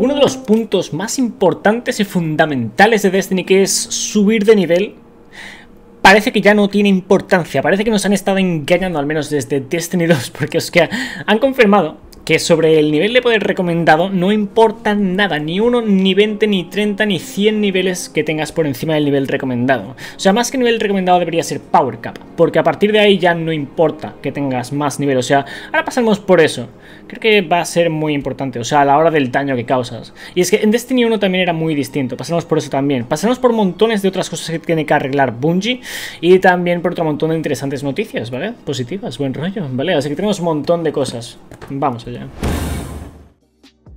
uno de los puntos más importantes y fundamentales de Destiny, que es subir de nivel, parece que ya no tiene importancia. Parece que nos han estado engañando, al menos desde Destiny 2, porque es que han confirmado que sobre el nivel de poder recomendado no importa nada, ni 1, ni 20, ni 30, ni 100 niveles que tengas por encima del nivel recomendado. O sea, más que nivel recomendado debería ser Power Cap, porque a partir de ahí ya no importa que tengas más nivel. O sea, ahora pasamos por eso. Creo que va a ser muy importante, o sea, a la hora del daño que causas. Y es que en Destiny 1 también era muy distinto, pasamos por eso también. Pasamos por montones de otras cosas que tiene que arreglar Bungie y también por otro montón de interesantes noticias, ¿vale? Positivas, buen rollo, ¿vale? Así que tenemos un montón de cosas. Vamos allá.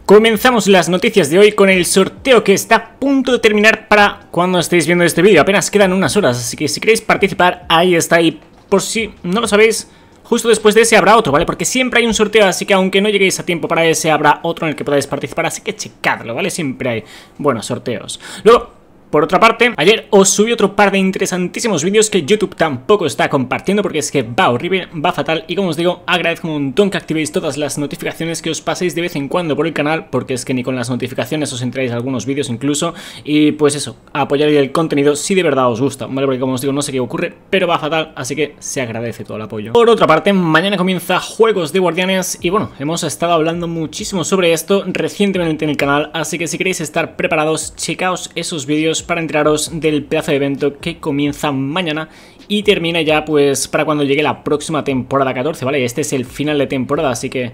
Comenzamos las noticias de hoy con el sorteo que está a punto de terminar para cuando estéis viendo este vídeo. Apenas quedan unas horas, así que si queréis participar, ahí está. Y por si no lo sabéis, justo después de ese habrá otro, ¿vale? Porque siempre hay un sorteo, así que aunque no lleguéis a tiempo para ese, habrá otro en el que podáis participar, así que checadlo, ¿vale? Siempre hay buenos sorteos. Luego, por otra parte, ayer os subí otro par de interesantísimos vídeos que YouTube tampoco está compartiendo porque es que va horrible, va fatal. Y como os digo, agradezco un montón que activéis todas las notificaciones, que os paséis de vez en cuando por el canal, porque es que ni con las notificaciones os entráis a algunos vídeos incluso. Y pues eso, apoyar el contenido si de verdad os gusta, ¿vale? Porque como os digo, no sé qué ocurre, pero va fatal, así que se agradece todo el apoyo. Por otra parte, mañana comienza Juegos de Guardianes y bueno, hemos estado hablando muchísimo sobre esto recientemente en el canal, así que si queréis estar preparados, checaos esos vídeos para enteraros del pedazo de evento que comienza mañana y termina ya pues para cuando llegue la próxima temporada 14, ¿vale? Este es el final de temporada, así que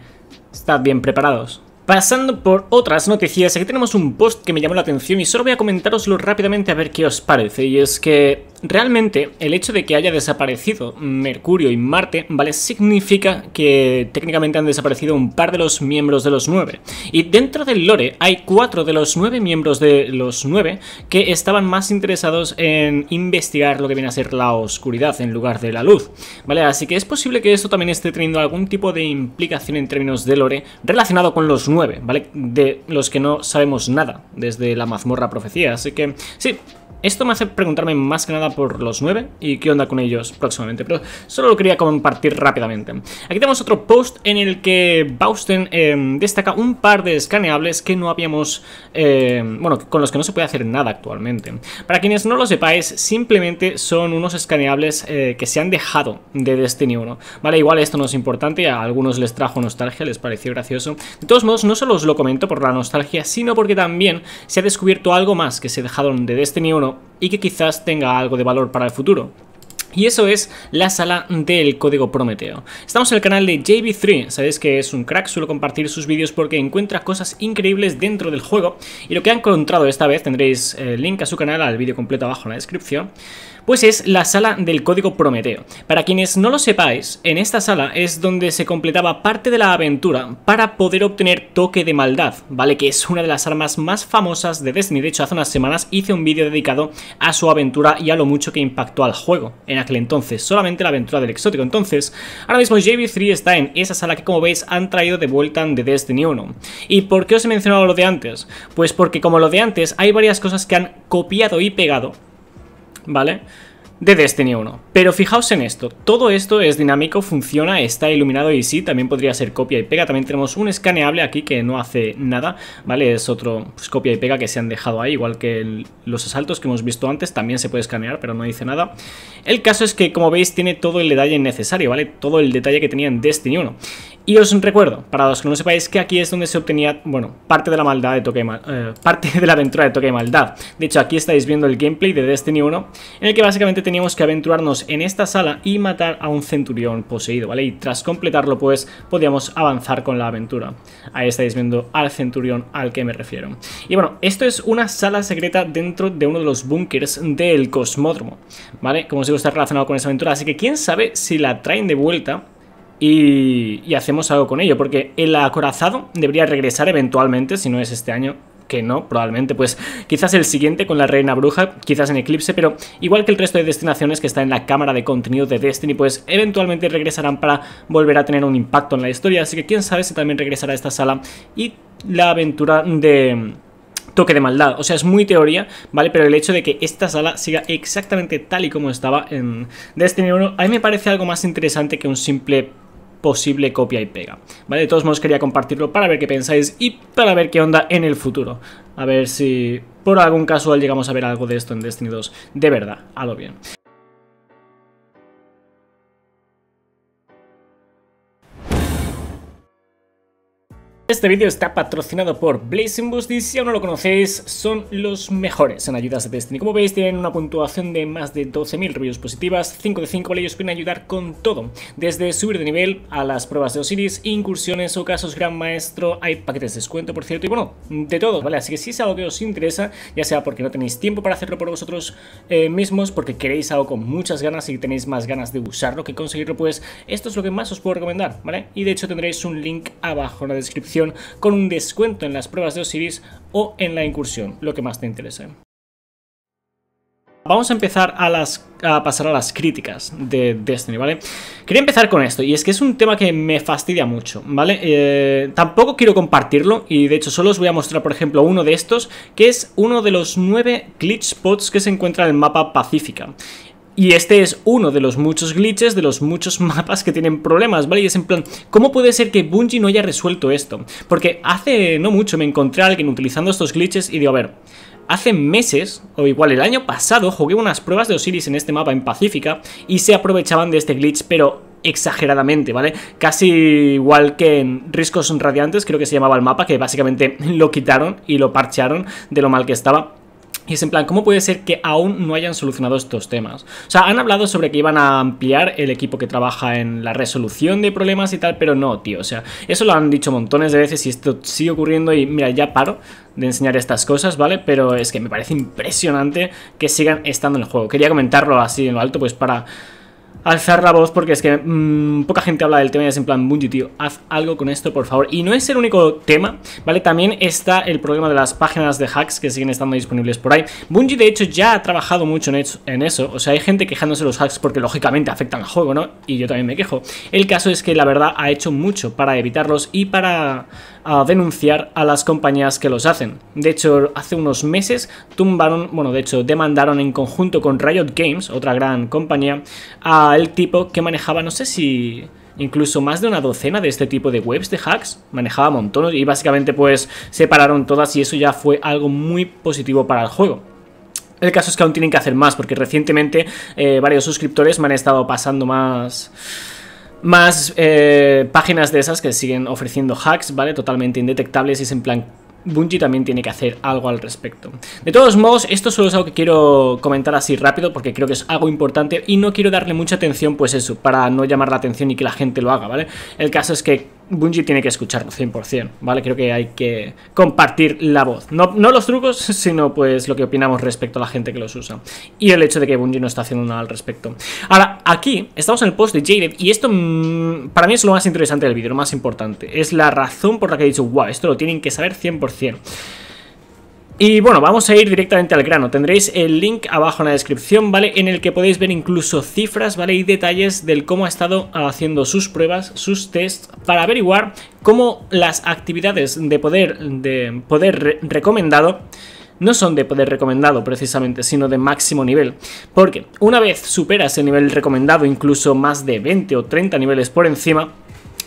estad bien preparados. Pasando por otras noticias, aquí tenemos un post que me llamó la atención y solo voy a comentároslo rápidamente a ver qué os parece. Y es que realmente el hecho de que haya desaparecido Mercurio y Marte, ¿vale? Significa que técnicamente han desaparecido un par de los miembros de los 9. Y dentro del lore hay 4 de los 9 miembros de los 9 que estaban más interesados en investigar lo que viene a ser la oscuridad en lugar de la luz, ¿vale? Así que es posible que esto también esté teniendo algún tipo de implicación en términos de lore relacionado con los 9. ¿Vale? De los que no sabemos nada desde la mazmorra profecía. Así que sí, esto me hace preguntarme más que nada por los 9 y qué onda con ellos próximamente, pero solo lo quería compartir rápidamente. Aquí tenemos otro post en el que Bausten destaca un par de escaneables que no habíamos, bueno, con los que no se puede hacer nada actualmente. Para quienes no lo sepáis, simplemente son unos escaneables que se han dejado de Destiny 1, ¿vale? Igual esto no es importante, a algunos les trajo nostalgia, les pareció gracioso. De todos modos, no solo os lo comento por la nostalgia, sino porque también se ha descubierto algo más que se dejaron de Destiny 1 y que quizás tenga algo de valor para el futuro. Y eso es la sala del código Prometeo. Estamos en el canal de JB3, sabéis que es un crack, suelo compartir sus vídeos porque encuentra cosas increíbles dentro del juego. Y lo que ha encontrado esta vez, tendréis el link a su canal, al vídeo completo abajo en la descripción, pues es la sala del código Prometeo. Para quienes no lo sepáis, en esta sala es donde se completaba parte de la aventura para poder obtener Toque de Maldad, ¿vale? Que es una de las armas más famosas de Destiny. De hecho, hace unas semanas hice un vídeo dedicado a su aventura y a lo mucho que impactó al juego en aquel entonces, solamente la aventura del exótico. Entonces, ahora mismo JB3 está en esa sala que, como veis, han traído de vuelta de Destiny 1. ¿Y por qué os he mencionado lo de antes? Pues porque, como lo de antes, hay varias cosas que han copiado y pegado, ¿vale?, de Destiny 1. Pero fijaos en esto, todo esto es dinámico, funciona, está iluminado y sí, también podría ser copia y pega. También tenemos un escaneable aquí que no hace nada, ¿vale? Es otro pues, copia y pega que se han dejado ahí, igual que los asaltos que hemos visto antes, también se puede escanear, pero no dice nada. El caso es que, como veis, tiene todo el detalle necesario, ¿vale? Todo el detalle que tenía en Destiny 1. Y os recuerdo, para los que no sepáis, que aquí es donde se obtenía, bueno, parte de la maldad de Toque de parte de la aventura de Toque de Maldad. De hecho, aquí estáis viendo el gameplay de Destiny 1, en el que básicamente teníamos que aventurarnos en esta sala y matar a un centurión poseído, ¿vale? Y tras completarlo, pues, podíamos avanzar con la aventura. Ahí estáis viendo al centurión al que me refiero. Y bueno, esto es una sala secreta dentro de uno de los búnkers del cosmódromo, ¿vale? Como os digo, está relacionado con esa aventura, así que quién sabe si la traen de vuelta y hacemos algo con ello, porque el acorazado debería regresar eventualmente, si no es este año, que no, probablemente, pues quizás el siguiente con la reina bruja, quizás en Eclipse, pero igual que el resto de destinaciones que está en la cámara de contenido de Destiny, pues eventualmente regresarán para volver a tener un impacto en la historia, así que quién sabe si también regresará a esta sala y la aventura de Toque de Maldad. O sea, es muy teoría, ¿vale? Pero el hecho de que esta sala siga exactamente tal y como estaba en Destiny 1, a mí me parece algo más interesante que un simple posible copia y pega, ¿vale? De todos modos quería compartirlo para ver qué pensáis y para ver qué onda en el futuro. A ver si por algún casual llegamos a ver algo de esto en Destiny 2, de verdad, a lo bien. Este vídeo está patrocinado por Blazing Boost y si aún no lo conocéis, son los mejores en ayudas de Destiny. Como veis, tienen una puntuación de más de 12.000 reviews positivas, 5 de 5, ellos pueden ayudar con todo. Desde subir de nivel a las pruebas de Osiris, incursiones o casos gran maestro, hay paquetes de descuento, por cierto, y bueno, de todo, ¿vale? Así que si es algo que os interesa, ya sea porque no tenéis tiempo para hacerlo por vosotros mismos, porque queréis algo con muchas ganas y tenéis más ganas de usarlo que conseguirlo, pues esto es lo que más os puedo recomendar, ¿vale? Y de hecho tendréis un link abajo en la descripción con un descuento en las pruebas de Osiris o en la incursión, lo que más te interese. Vamos a empezar a pasar a las críticas de Destiny, ¿vale? Quería empezar con esto, y es que es un tema que me fastidia mucho, ¿vale? Tampoco quiero compartirlo, y de hecho solo os voy a mostrar, por ejemplo, uno de estos, que es uno de los 9 glitch spots que se encuentra en el mapa Pacífica. Y este es uno de los muchos glitches, de los muchos mapas que tienen problemas, ¿vale? Y es en plan, ¿cómo puede ser que Bungie no haya resuelto esto? Porque hace no mucho me encontré a alguien utilizando estos glitches y digo, a ver, hace meses, o igual el año pasado, jugué unas pruebas de Osiris en este mapa en Pacífica y se aprovechaban de este glitch, pero exageradamente, ¿vale? Casi igual que en Riscos Radiantes, creo que se llamaba el mapa, que básicamente lo quitaron y lo parchearon de lo mal que estaba. Y es en plan, ¿cómo puede ser que aún no hayan solucionado estos temas? O sea, han hablado sobre que iban a ampliar el equipo que trabaja en la resolución de problemas y tal, pero no, tío. O sea, eso lo han dicho montones de veces y esto sigue ocurriendo y mira, ya paro de enseñar estas cosas, ¿vale? Pero es que me parece impresionante que sigan estando en el juego. Quería comentarlo así en lo alto, pues para alzar la voz, porque es que poca gente habla del tema y es en plan, Bungie, tío, haz algo con esto, por favor. Y no es el único tema, ¿vale? También está el problema de las páginas de hacks que siguen estando disponibles por ahí. Bungie, de hecho, ya ha trabajado mucho en eso. O sea, hay gente quejándose de los hacks porque, lógicamente, afectan al juego, ¿no? Y yo también me quejo. El caso es que, la verdad, ha hecho mucho para evitarlos y para denunciar a las compañías que los hacen. De hecho, hace unos meses tumbaron, bueno, de hecho, demandaron en conjunto con Riot Games, otra gran compañía, a el tipo que manejaba, no sé si incluso más de una docena de este tipo de webs de hacks, manejaba montones y básicamente pues se pararon todas y eso ya fue algo muy positivo para el juego. El caso es que aún tienen que hacer más porque recientemente varios suscriptores me han estado pasando más páginas de esas que siguen ofreciendo hacks, ¿vale? Totalmente indetectables y es en plan, Bungie también tiene que hacer algo al respecto. De todos modos, esto solo es algo que quiero comentar así rápido porque creo que es algo importante y no quiero darle mucha atención, pues eso, para no llamar la atención y que la gente lo haga, ¿vale? El caso es que Bungie tiene que escucharlo 100%, ¿vale? Creo que hay que compartir la voz. No los trucos, sino pues lo que opinamos respecto a la gente que los usa. Y el hecho de que Bungie no está haciendo nada al respecto. Ahora, aquí estamos en el post de Jade y esto para mí es lo más interesante del vídeo, lo más importante. Es la razón por la que he dicho, wow, esto lo tienen que saber 100%. Y bueno, vamos a ir directamente al grano. Tendréis el link abajo en la descripción, ¿vale? En el que podéis ver incluso cifras, ¿vale? Y detalles del cómo ha estado haciendo sus pruebas, sus tests, para averiguar cómo las actividades de poder recomendado no son de poder recomendado precisamente, sino de máximo nivel. Porque una vez superas el nivel recomendado, incluso más de 20 o 30 niveles por encima,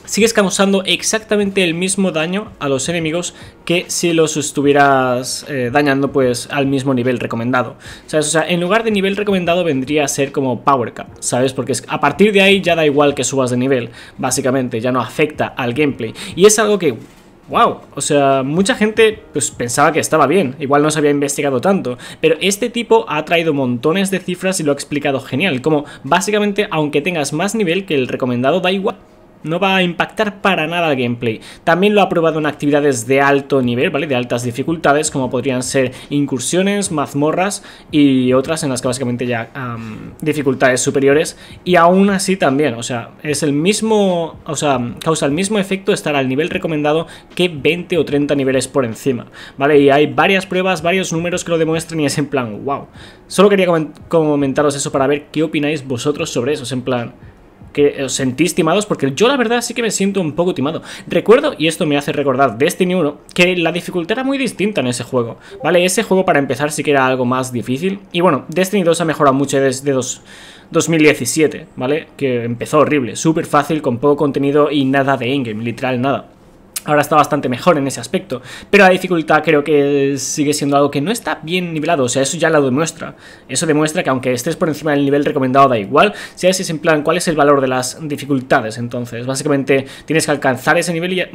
sigues causando exactamente el mismo daño a los enemigos que si los estuvieras dañando pues al mismo nivel recomendado, ¿sabes? O sea, en lugar de nivel recomendado vendría a ser como power cap, ¿sabes? Porque a partir de ahí ya da igual que subas de nivel, básicamente, ya no afecta al gameplay. Y es algo que, wow, o sea, mucha gente pues pensaba que estaba bien, igual no se había investigado tanto, pero este tipo ha traído montones de cifras y lo ha explicado genial, como básicamente aunque tengas más nivel que el recomendado da igual. No va a impactar para nada el gameplay. También lo ha probado en actividades de alto nivel, ¿vale? De altas dificultades, como podrían ser incursiones, mazmorras y otras en las que básicamente ya dificultades superiores. Y aún así también, o sea, es el mismo, o sea, causa el mismo efecto estar al nivel recomendado que 20 o 30 niveles por encima, ¿vale? Y hay varias pruebas, varios números que lo demuestran y es en plan, wow. Solo quería comentaros eso para ver qué opináis vosotros sobre eso, es en plan, que os sentís timados, porque yo la verdad sí que me siento un poco timado. Recuerdo, y esto me hace recordar Destiny 1, que la dificultad era muy distinta en ese juego, ¿vale? Ese juego para empezar sí que era algo más difícil. Y bueno, Destiny 2 ha mejorado mucho desde 2017, ¿vale? Que empezó horrible, súper fácil, con poco contenido y nada de in-game, literal nada. Ahora está bastante mejor en ese aspecto, pero la dificultad creo que sigue siendo algo que no está bien nivelado, o sea, eso ya lo demuestra. Eso demuestra que aunque estés por encima del nivel recomendado da igual, si es en plan cuál es el valor de las dificultades, entonces básicamente tienes que alcanzar ese nivel y ya...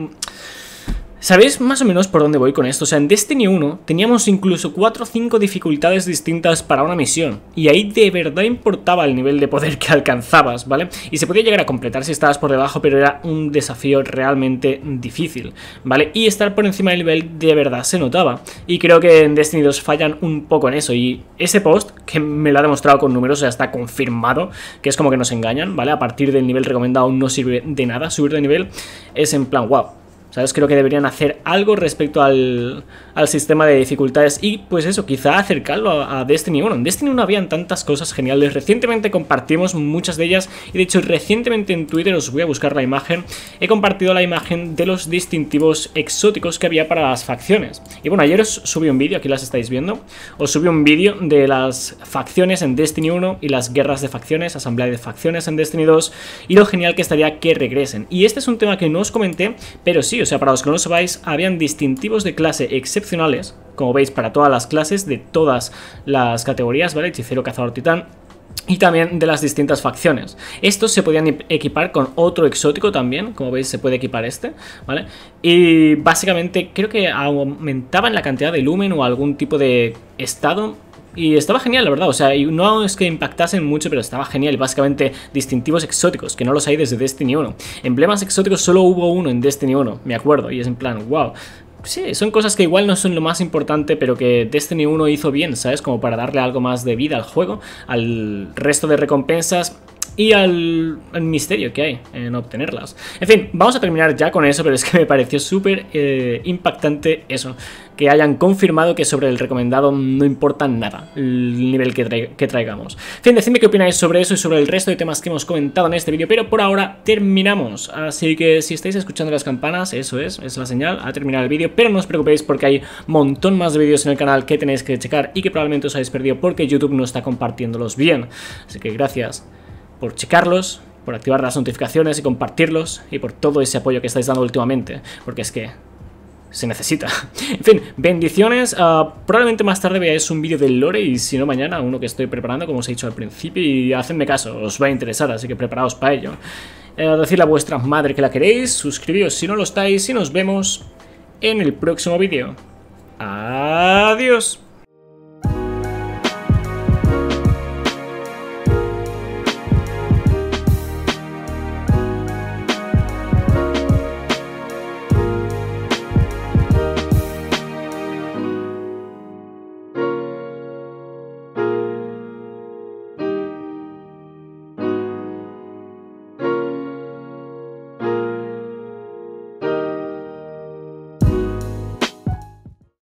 ¿Sabéis más o menos por dónde voy con esto? O sea, en Destiny 1 teníamos incluso 4 o 5 dificultades distintas para una misión. Y ahí de verdad importaba el nivel de poder que alcanzabas, ¿vale? Y se podía llegar a completar si estabas por debajo, pero era un desafío realmente difícil, ¿vale? Y estar por encima del nivel de verdad se notaba. Y creo que en Destiny 2 fallan un poco en eso. Y ese post, que me lo ha demostrado con números, ya está confirmado, que es como que nos engañan, ¿vale? A partir del nivel recomendado no sirve de nada subir de nivel. Es en plan, wow. ¿Sabes? Creo que deberían hacer algo respecto al sistema de dificultades y pues eso, quizá acercarlo a Destiny 1. En Destiny 1 habían tantas cosas geniales, recientemente compartimos muchas de ellas y de hecho recientemente en Twitter, os voy a buscar la imagen, he compartido la imagen de los distintivos exóticos que había para las facciones. Y bueno, ayer os subí un vídeo, aquí las estáis viendo, os subí un vídeo de las facciones en Destiny 1 y las guerras de facciones, asamblea de facciones en Destiny 2 y lo genial que estaría que regresen. Y este es un tema que no os comenté, pero sí, o sea, para los que no lo sabáis, habían distintivos de clase excepcionales, como veis, para todas las clases de todas las categorías, ¿vale? Hechicero, cazador, titán. Y también de las distintas facciones. Estos se podían equipar con otro exótico también. Como veis se puede equipar este, ¿vale? Y básicamente creo que aumentaban la cantidad de lumen o algún tipo de estado. Y estaba genial, la verdad, o sea, y no es que impactasen mucho, pero estaba genial. Básicamente distintivos exóticos, que no los hay desde Destiny 1. Emblemas exóticos solo hubo uno en Destiny 1, me acuerdo, y es en plan, wow. Sí, son cosas que igual no son lo más importante, pero que Destiny 1 hizo bien, ¿sabes? Como para darle algo más de vida al juego, al resto de recompensas y al misterio que hay en obtenerlas. En fin, vamos a terminar ya con eso, pero es que me pareció súper impactante eso, que hayan confirmado que sobre el recomendado no importa nada el nivel que traigamos. En fin, decidme qué opináis sobre eso y sobre el resto de temas que hemos comentado en este vídeo, pero por ahora terminamos. Así que si estáis escuchando las campanas, eso es la señal, ha terminado el vídeo, pero no os preocupéis porque hay un montón más de vídeos en el canal que tenéis que checar y que probablemente os habéis perdido porque YouTube no está compartiéndolos bien. Así que gracias por checarlos, por activar las notificaciones y compartirlos y por todo ese apoyo que estáis dando últimamente, porque es que se necesita. En fin, bendiciones. Probablemente más tarde veáis un vídeo del lore y si no mañana uno que estoy preparando, como os he dicho al principio, y hacedme caso, os va a interesar, así que preparaos para ello. Decidle a vuestra madre que la queréis, suscribíos si no lo estáis y nos vemos en el próximo vídeo. Adiós.